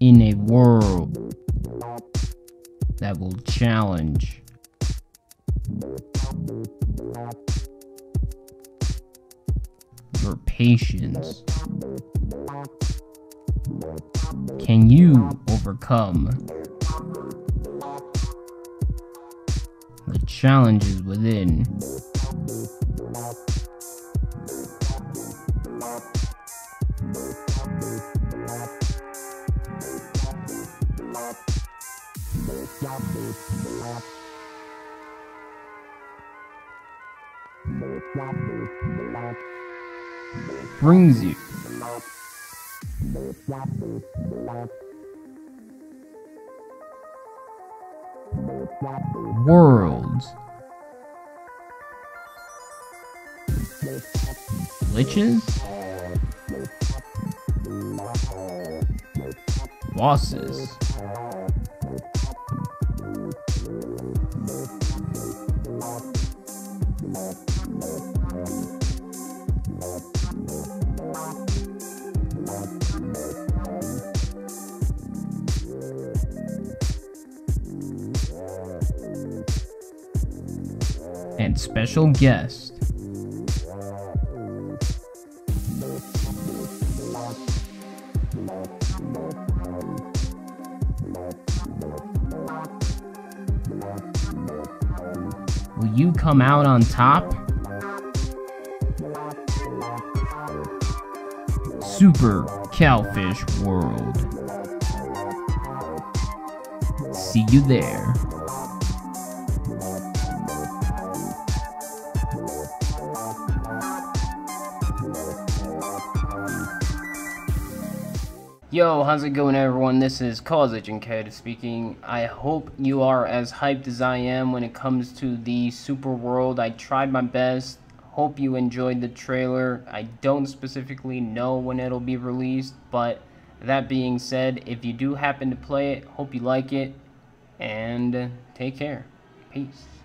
in a world that will challenge your patience. Can you overcome the challenges within? Brings you worlds, glitches, bosses, and special guest. Will you come out on top? Super Cowfish World. See you there. Yo, how's it going everyone? This is ChoaslegionKaeru speaking. I hope you are as hyped as I am when it comes to the Super World. I tried my best. Hope you enjoyed the trailer. I don't specifically know when it'll be released, but that being said, if you do happen to play it, hope you like it, and take care. Peace.